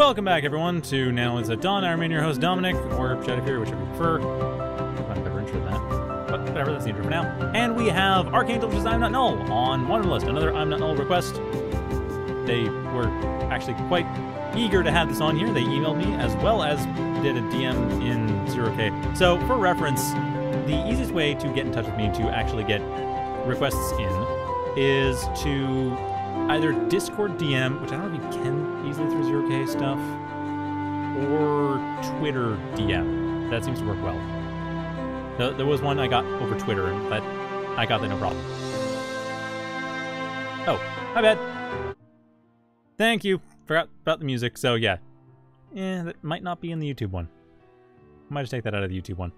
Welcome back, everyone, to Now Is It Done. I remain your host, Dominic, or Shadowfury333, whichever you prefer. I've never intro that, but whatever, that's the intro for now. And we have Archangel, which is I'm Not Null, on Wanderlust, another I'm Not Null request. They were actually quite eager to have this on here. They emailed me, as well as did a DM in 0K. So, for reference, the easiest way to get in touch with me to actually get requests in is to either Discord DM, which I don't know if you can easily through 0K stuff, or Twitter DM. That seems to work well. There was one I got over Twitter, but I got that no problem. Oh, my bad. Thank you. Forgot about the music, so yeah. Yeah, that might not be in the YouTube one. Might just take that out of the YouTube one.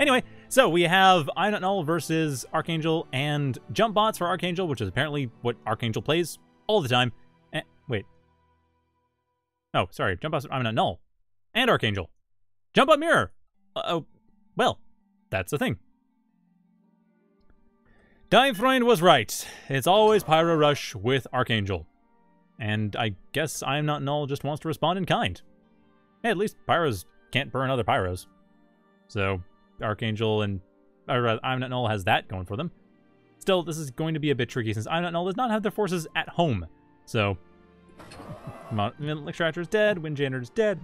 Anyway, so we have I'm Not Null versus Archangel and Jumpbots for Archangel, which is apparently what Archangel plays all the time. And, wait. Oh, sorry. Jumpbots, I'm Not Null. And Archangel. Jumpbot Mirror! Oh, well, that's the thing. Dime Freund was right. It's always Pyro Rush with Archangel. And I guess I'm Not Null just wants to respond in kind. Hey, at least Pyros can't burn other Pyros. So Archangel and I'm Not Null has that going for them. Still, this is going to be a bit tricky since I'm Not Null does not have their forces at home. So, Extractor is dead, Windjander is dead,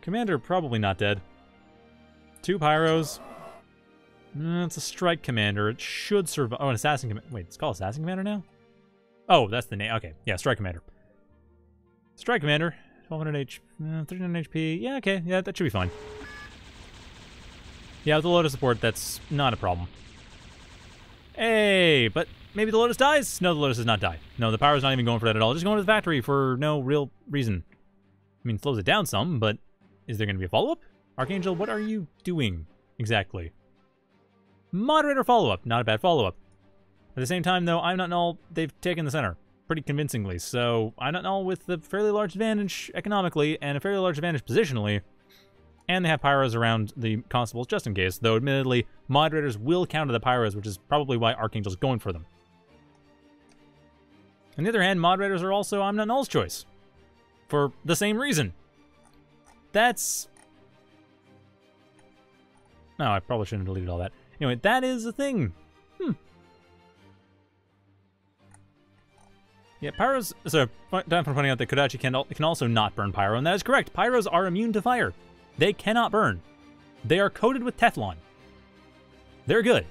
Commander probably not dead. Two Pyros. It's a Strike Commander. It should survive. Oh, an Assassin Commander. Wait, it's called Assassin Commander now? Oh, that's the name. Okay, yeah, Strike Commander. Strike Commander, 1200 HP, 300 HP. Yeah, okay, yeah, that should be fine. Yeah, with the Lotus support, that's not a problem. Hey, but maybe the Lotus dies? No, the Lotus does not die. No, the Pyro's not even going for that at all. Just going to the factory for no real reason. I mean, slows it down some, but is there going to be a follow-up? Archangel, what are you doing exactly? Moderator follow-up. Not a bad follow-up. At the same time, though, I'm Not Null, they've taken the center pretty convincingly. So I'm Not Null with a fairly large advantage economically and a fairly large advantage positionally. And they have Pyros around the Constables just in case, though admittedly, Moderators will counter the Pyros, which is probably why Archangel's going for them. On the other hand, Moderators are also I'm Not Null's choice. For the same reason. That's... No, I probably shouldn't have deleted all that. Anyway, that is a thing. Yeah, Pyros... So, time for pointing out that Kodachi can also not burn Pyro, and that is correct. Pyros are immune to fire. They cannot burn. They are coated with Teflon. They're good.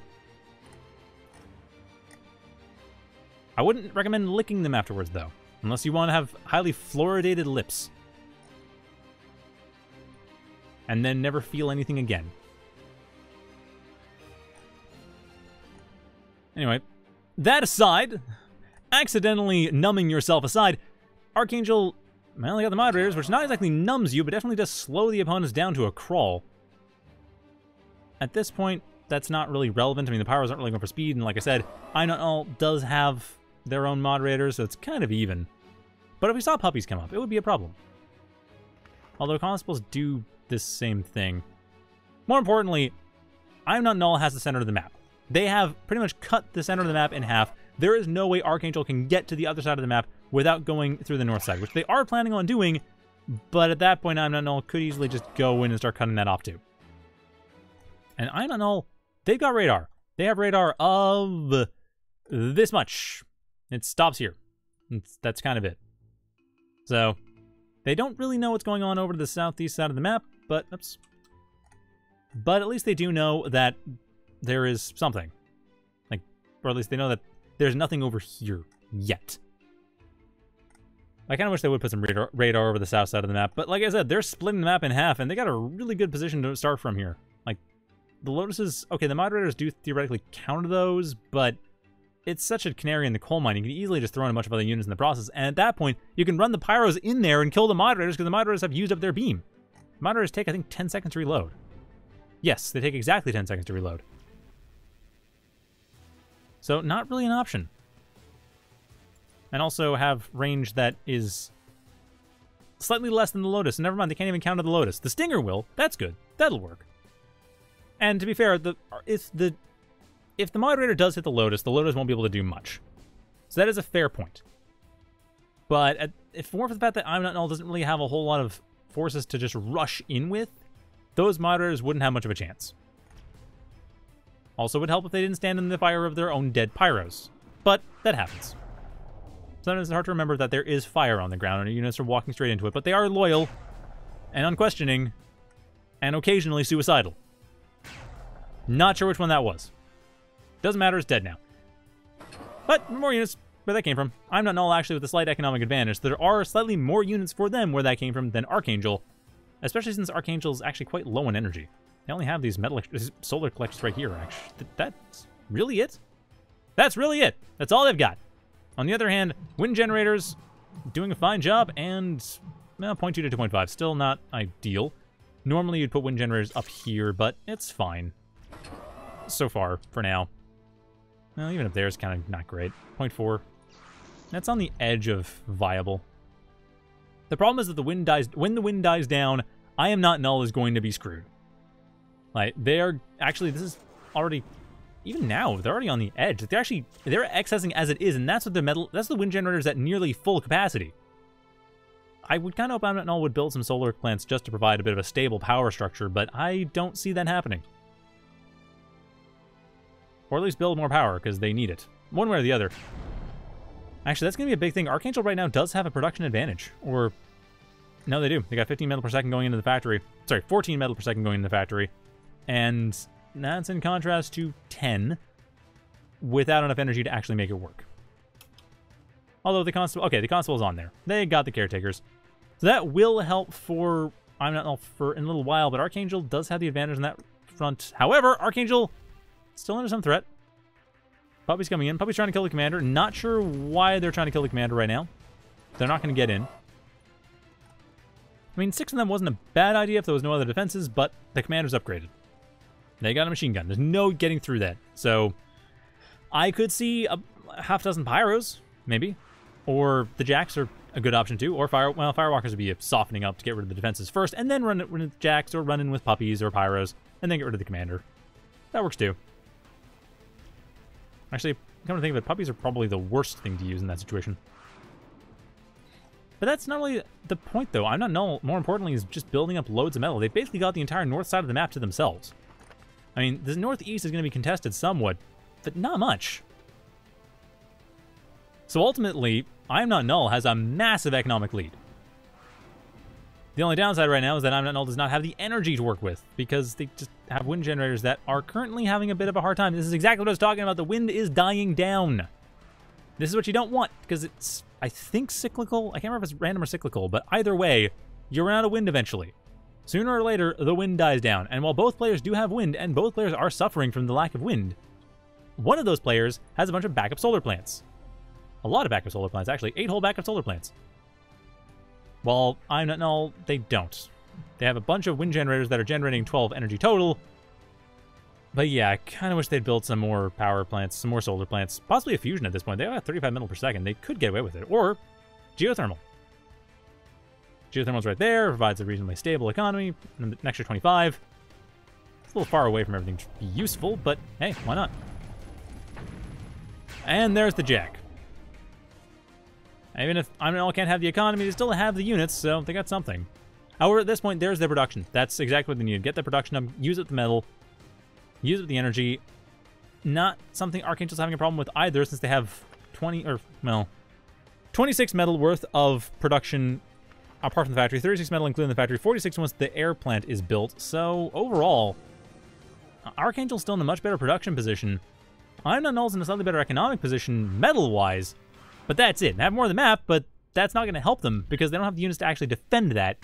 I wouldn't recommend licking them afterwards, though. Unless you want to have highly fluoridated lips. And then never feel anything again. Anyway, that aside, accidentally numbing yourself aside, Archangel... I only got the Moderators, which not exactly numbs you, but definitely does slow the opponents down to a crawl. At this point, that's not really relevant. I mean, the Pyros aren't really going for speed, and like I said, I'm Not Null does have their own Moderators, so it's kind of even. But if we saw puppies come up, it would be a problem. Although Constables do this same thing. More importantly, I'm Not Null has the center of the map. They have pretty much cut the center of the map in half. There is no way Archangel can get to the other side of the map without going through the north side, which they are planning on doing, but at that point, I'm Not Null could easily just go in and start cutting that off too. And I'm Not Null, they've got radar. They have radar of this much. It stops here. That's kind of it. So, they don't really know what's going on over to the southeast side of the map, but, oops. But at least they do know that there is something. Like, or at least they know that there's nothing over here yet. I kind of wish they would put some radar over the south side of the map, but like I said, they're splitting the map in half, and they got a really good position to start from here. Like, the Lotuses... Okay, the Moderators do theoretically counter those, but it's such a canary in the coal mine. You can easily just throw in a bunch of other units in the process, and at that point, you can run the Pyros in there and kill the Moderators, because the Moderators have used up their beam. The Moderators take, I think, 10 seconds to reload. Yes, they take exactly 10 seconds to reload. So, not really an option. And also have range that is slightly less than the Lotus. And never mind, they can't even counter the Lotus. The Stinger will. That's good. That'll work. And to be fair, if the Moderator does hit the Lotus won't be able to do much. So that is a fair point. But if more for the fact that I'm Not Null doesn't really have a whole lot of forces to just rush in with, those moderators wouldn't have much of a chance. Also, it would help if they didn't stand in the fire of their own dead pyros. But that happens. Sometimes it's hard to remember that there is fire on the ground and our units are walking straight into it, but they are loyal and unquestioning and occasionally suicidal. Not sure which one that was. Doesn't matter, it's dead now. But more units where that came from. I'm Not Null actually with a slight economic advantage. There are slightly more units for them where that came from than Archangel, especially since Archangel is actually quite low in energy. They only have these metal solar collectors right here, actually. That's really it? That's really it. That's all they've got. On the other hand, wind generators doing a fine job and 0.2 to 2.5. Still not ideal. Normally you'd put wind generators up here, but it's fine. So far, for now. Well, even up there is kind of not great. 0.4. That's on the edge of viable. The problem is that the wind dies. When the wind dies down, I Am Not Null is going to be screwed. Like, they are actually, this is already, even now, they're already on the edge. They're actually, they're accessing as it is, and that's what the metal, that's the wind generators at nearly full capacity. I would kind of hope I'm Not Null would build some solar plants just to provide a bit of a stable power structure, but I don't see that happening. Or at least build more power, because they need it. One way or the other. Actually, that's going to be a big thing. Archangel right now does have a production advantage. Or, no, they do. They got 15 metal per second going into the factory. Sorry, 14 metal per second going into the factory. And that's in contrast to 10 without enough energy to actually make it work. Although the Constable... Okay, the Constable's on there. They got the Caretakers. So that will help for... I'm Not Null for in a little while, but Archangel does have the advantage on that front. However, Archangel... still under some threat. Puppy's coming in. Puppy's trying to kill the commander. Not sure why they're trying to kill the commander right now. They're not going to get in. I mean, 6 of them wasn't a bad idea if there was no other defenses, but the commander's upgraded. They got a machine gun. There's no getting through that. So I could see a half dozen pyros, maybe. Or the jacks are a good option too. Or fire. Well, firewalkers would be softening up to get rid of the defenses first, and then run with the jacks or run in with puppies or pyros, and then get rid of the commander. That works too. Actually, come to think of it, puppies are probably the worst thing to use in that situation. But that's not really the point, though. I'm Not Null, more importantly, is just building up loads of metal. They basically got the entire north side of the map to themselves. I mean, the northeast is going to be contested somewhat, but not much. So ultimately, I'm Not Null has a massive economic lead. The only downside right now is that I'm Not Null does not have the energy to work with, because they just have wind generators that are currently having a bit of a hard time. This is exactly what I was talking about. The wind is dying down. This is what you don't want, because it's, I think, cyclical. I can't remember if it's random or cyclical, but either way, you run out of wind eventually. Sooner or later, the wind dies down. And while both players do have wind, and both players are suffering from the lack of wind, one of those players has a bunch of backup solar plants. A lot of backup solar plants, actually. 8 whole backup solar plants. Well, I'm Not Null, they don't. They have a bunch of wind generators that are generating 12 energy total. But yeah, I kind of wish they'd built some more power plants, some more solar plants. Possibly a fusion at this point. They have 35 metal per second. They could get away with it. Or geothermal. Geothermal's right there. Provides a reasonably stable economy. An extra 25. It's a little far away from everything to be useful, but hey, why not? And there's the jack. Even if I'm Not Null can't have the economy, they still have the units, so they got something. However, at this point, there's their production. That's exactly what they need. Get the production up, use up the metal, use up the energy. Not something Archangel's having a problem with either, since they have 26 metal worth of production apart from the factory, 36 metal including the factory, 46 once the air plant is built. So overall, Archangel's still in a much better production position. I'm Not Null's in a slightly better economic position, metal-wise. But that's it. They have more of the map, but that's not going to help them because they don't have the units to actually defend that.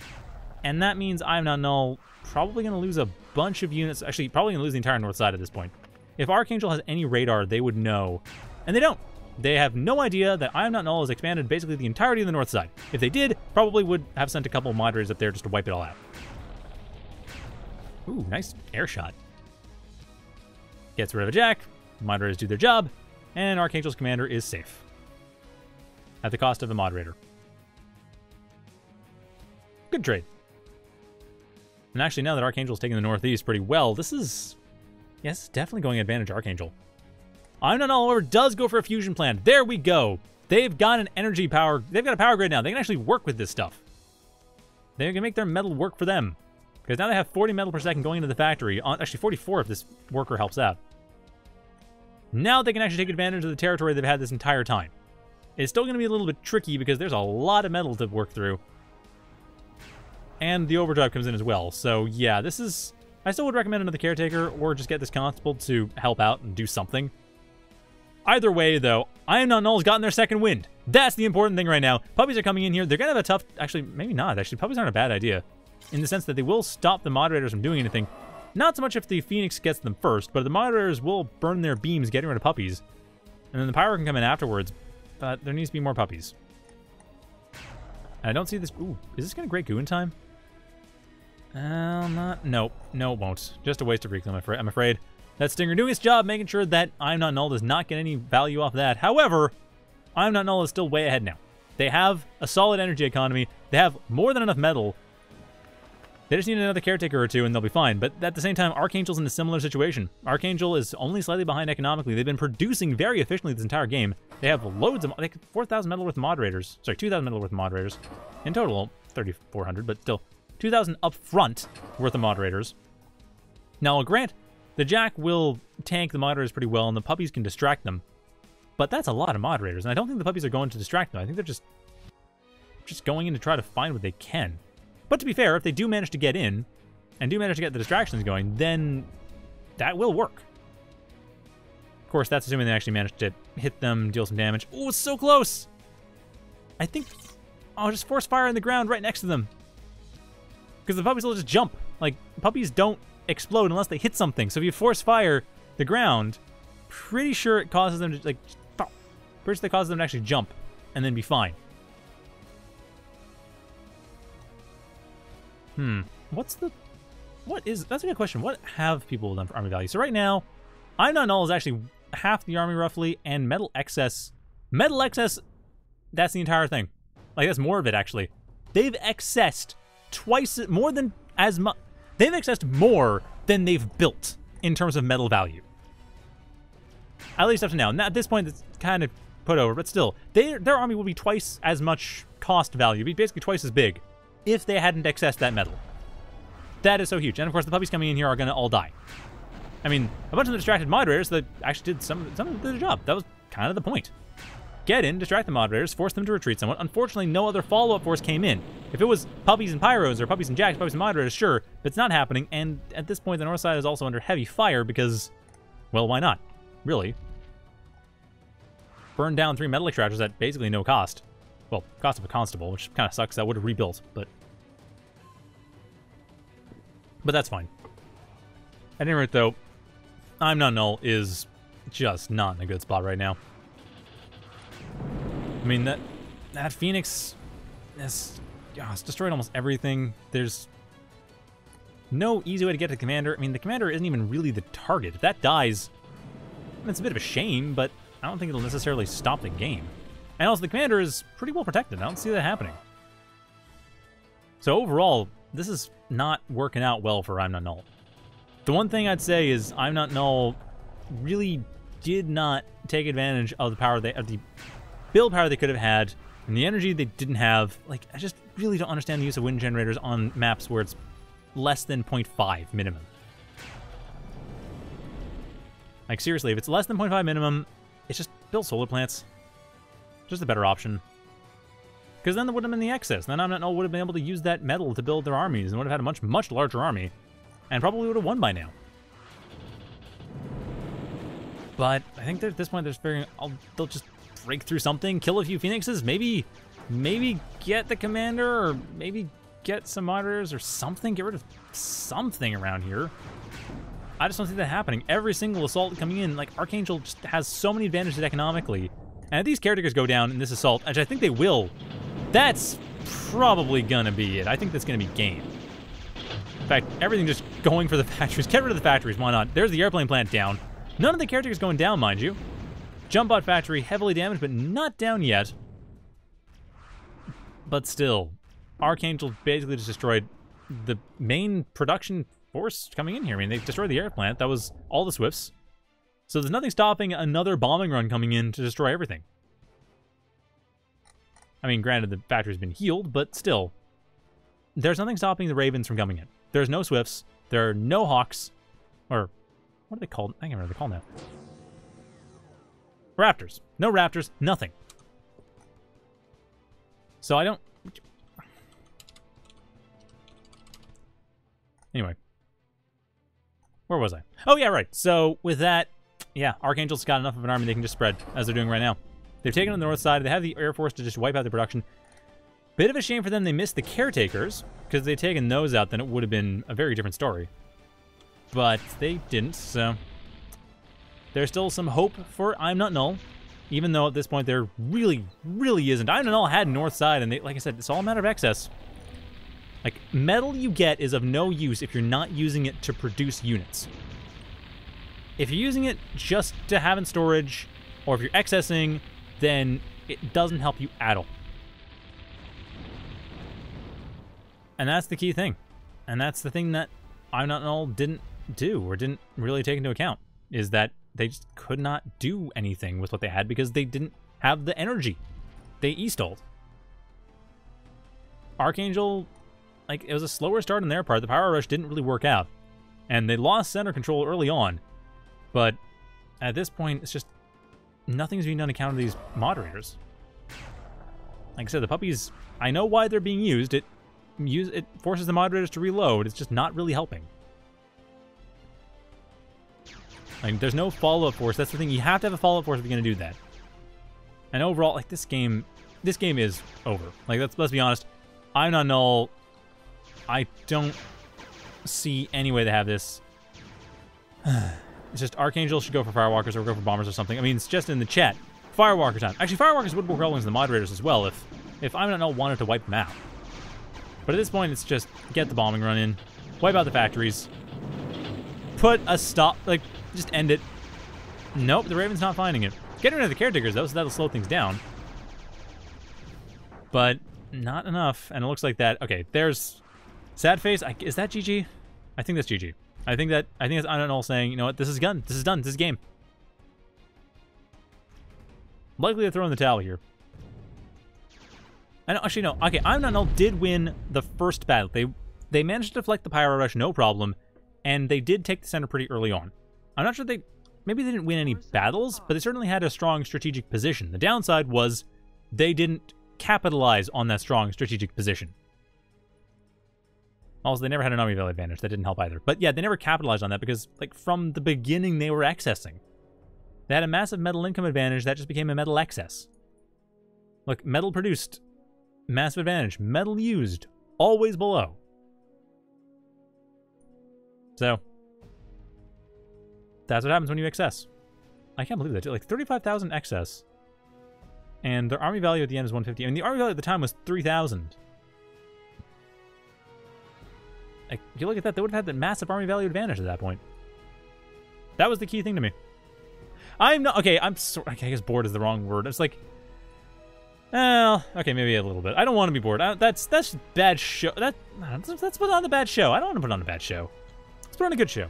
And that means I'm Not Null probably going to lose a bunch of units. Actually, probably going to lose the entire north side at this point. If Archangel has any radar, they would know. And they don't. They have no idea that I'm Not Null has expanded basically the entirety of the north side. If they did, probably would have sent a couple of moderators up there just to wipe it all out. Ooh, nice air shot. Gets rid of a jack. Moderators do their job. And Archangel's commander is safe. At the cost of the moderator. Good trade. And actually, now that Archangel's taking the northeast pretty well, this is... yes, definitely going advantage Archangel. I'm Not Null does go for a fusion plant. There we go. They've got an energy power... they've got a power grid now. They can actually work with this stuff. They're gonna make their metal work for them. Because now they have 40 metal per second going into the factory. Actually, 44 if this worker helps out. Now they can actually take advantage of the territory they've had this entire time. It's still going to be a little bit tricky because there's a lot of metal to work through. And the overdrive comes in as well. So, yeah, this is... I still would recommend another caretaker or just get this constable to help out and do something. Either way, though, I'm Not Null's gotten their second wind. That's the important thing right now. Puppies are coming in here. They're going to have a tough... Actually, maybe not. Actually, puppies aren't a bad idea. In the sense that they will stop the moderators from doing anything. Not so much if the Phoenix gets them first, but the moderators will burn their beams getting rid of puppies. And then the Pyro can come in afterwards, but there needs to be more puppies. And I don't see this... Ooh, is this going to Great Goo in time? No, it won't. Just a waste of Reclaim, I'm afraid. That Stinger doing its job, making sure that I'm Not Null does not get any value off that. However, I'm Not Null is still way ahead now. They have a solid energy economy. They have more than enough metal. They just need another caretaker or two and they'll be fine. But at the same time, Archangel's in a similar situation. Archangel is only slightly behind economically. They've been producing very efficiently this entire game. They have loads of... They have 4,000 metal worth of moderators. Sorry, 2,000 metal worth of moderators. In total, 3,400, but still 2,000 up front worth of moderators. Now, I'll grant the Jack will tank the moderators pretty well and the puppies can distract them. But that's a lot of moderators. And I don't think the puppies are going to distract them. I think they're just going in to try to find what they can. But to be fair, if they do manage to get in, and do manage to get the distractions going, then that will work. Of course, that's assuming they actually managed to hit them, deal some damage. Oh, it's so close! I think I'll just force fire in the ground right next to them. Because the puppies will just jump. Like, puppies don't explode unless they hit something. So if you force fire the ground, pretty sure it causes them to, like, stop. Pretty sure it causes them to actually jump and then be fine. That's a good question. What have people done for army value? So right now, I'm Not Null is actually half the army roughly, and metal excess, that's the entire thing. Like, that's more of it, actually. They've excessed they've excessed more than they've built in terms of metal value. At least up to now. Now at this point, it's kind of put over, but still, their army will be twice as much cost value, be basically twice as big. If they hadn't accessed that metal. That is so huge. And of course the puppies coming in here are gonna all die. I mean, a bunch of the distracted moderators that actually did some of their job. That was kind of the point. Get in, distract the moderators, force them to retreat somewhat. Unfortunately, no other follow-up force came in. If it was puppies and pyros or puppies and jacks, puppies and moderators, sure, but it's not happening. And at this point the north side is also under heavy fire because, well, why not? Really. Burn down 3 metal extractors at basically no cost. Well, cost of a constable, which kind of sucks. That would have rebuilt, but that's fine. At any rate, though, I'm Not Null is just not in a good spot right now. I mean, that Phoenix has destroyed almost everything. There's no easy way to get to the commander. I mean, the commander isn't even really the target. If that dies, it's a bit of a shame, but I don't think it'll necessarily stop the game. And also, the commander is pretty well protected. I don't see that happening. So overall, this is not working out well for I'm Not Null. The one thing I'd say is I'm Not Null really did not take advantage of the power of the build power they could have had and the energy they didn't have. Like, I just really don't understand the use of wind generators on maps where it's less than 0.5 minimum. Like, seriously, if it's less than 0.5 minimum, it's just build solar plants. Just a better option. Because then there would have been the excess. Then I'm Not Null would have been able to use that metal to build their armies and would have had a much, much larger army. And probably would have won by now. But I think at this point they're just figuring they'll just break through something, kill a few Phoenixes, maybe get the commander, or maybe get some moderators or something, get rid of something around here. I just don't see that happening. Every single assault coming in, like, Archangel just has so many advantages economically. And if these caretakers go down in this assault, which I think they will, that's probably gonna be it. I think that's gonna be game. In fact, everything just going for the factories. Get rid of the factories, why not? There's the airplane plant down. None of the caretakers going down, mind you. Jumpbot factory heavily damaged, but not down yet. But still, Archangel basically just destroyed the main production force coming in here. I mean, they destroyed the air plant. That was all the Swifts. So there's nothing stopping another bombing run coming in to destroy everything. I mean, granted, the factory's been healed, but still. There's nothing stopping the Ravens from coming in. There's no Swifts. There are no Hawks. Or, what are they called? I can't remember what they're called now. Raptors. No Raptors. Nothing. So I don't... Anyway. Where was I? Oh, yeah, right. So, with that, yeah, Archangel's got enough of an army they can just spread, as they're doing right now. They've taken on the north side. They have the Air Force to just wipe out their production. Bit of a shame for them they missed the Caretakers, because if they'd taken those out, then it would have been a very different story. But they didn't, so... There's still some hope for I'm Not Null, even though at this point there really, really isn't. I'm Not Null had north side, and they, like I said, it's all a matter of excess. Like, metal you get is of no use if you're not using it to produce units. If you're using it just to have in storage, or if you're excessing, then it doesn't help you at all. And that's the key thing. And that's the thing that I'm Not Null didn't do, or didn't really take into account, is that they just could not do anything with what they had because they didn't have the energy. They e-stalled. Archangel, like, it was a slower start on their part. The Power Rush didn't really work out. And they lost center control early on. But at this point, it's just nothing's being done to counter these moderators. Like I said, the puppies, I know why they're being used. It forces the moderators to reload. It's just not really helping. Like, there's no follow-up force. That's the thing. You have to have a follow-up force if you're going to do that. And overall, like, this game is over. Like, let's be honest. I'm Not Null. I don't see any way they have this. It's just Archangel should go for Firewalkers or go for Bombers or something. I mean, it's just in the chat. Firewalker time. Actually, Firewalkers would work well against the moderators as well if I'm Not Null wanted to wipe them out. But at this point, it's just get the bombing run in, wipe out the factories, put a stop, like, just end it. Nope, the Raven's not finding it. Getting rid of the Caretakers, though, so that'll slow things down. But not enough, and it looks like that. Okay, there's Sad Face. Is that GG? I think that's GG. I think that's I'm Not Null saying, you know what, this is done. This is done. This is game. Likely to throw in the towel here. And actually, no. Okay, I'm Not Null did win the first battle. They managed to deflect the Pyro Rush, no problem. And they did take the center pretty early on. I'm not sure they... Maybe they didn't win any battles, but they certainly had a strong strategic position. The downside was they didn't capitalize on that strong strategic position. Also, they never had an army value advantage. That didn't help either. But yeah, they never capitalized on that because, like, from the beginning, they were excessing. They had a massive metal income advantage. That just became a metal excess. Look, metal produced... Massive advantage. Metal used. Always below. So. That's what happens when you excess. I can't believe that. Like, 35,000 excess. And their army value at the end is 150. I mean, the army value at the time was 3,000. Like, if you look at that, they would have had that massive army value advantage at that point. That was the key thing to me. I'm not... Okay, I'm sorry. Okay, I guess bored is the wrong word. It's like... Well, okay, maybe a little bit. I don't want to be bored. That's bad show. Let's put on a bad show. I don't want to put on a bad show. Let's put on a good show.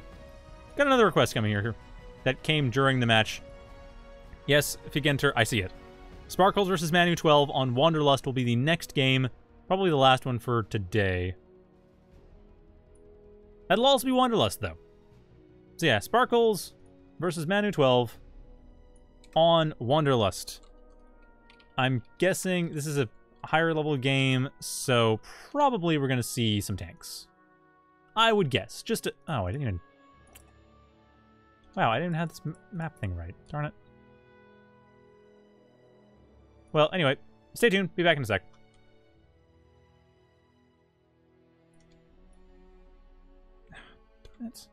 Got another request coming here that came during the match. Yes, Figenter, I see it. Sparkles versus Manu 12 on Wanderlust will be the next game. Probably the last one for today. That'll also be Wanderlust, though. So yeah, Sparkles versus Manu 12 on Wanderlust. I'm guessing this is a higher level game, so probably we're going to see some tanks. I would guess. Just to... Oh, I didn't even... Wow, I didn't have this map thing right. Darn it. Well, anyway, stay tuned. Be back in a sec. Darn it.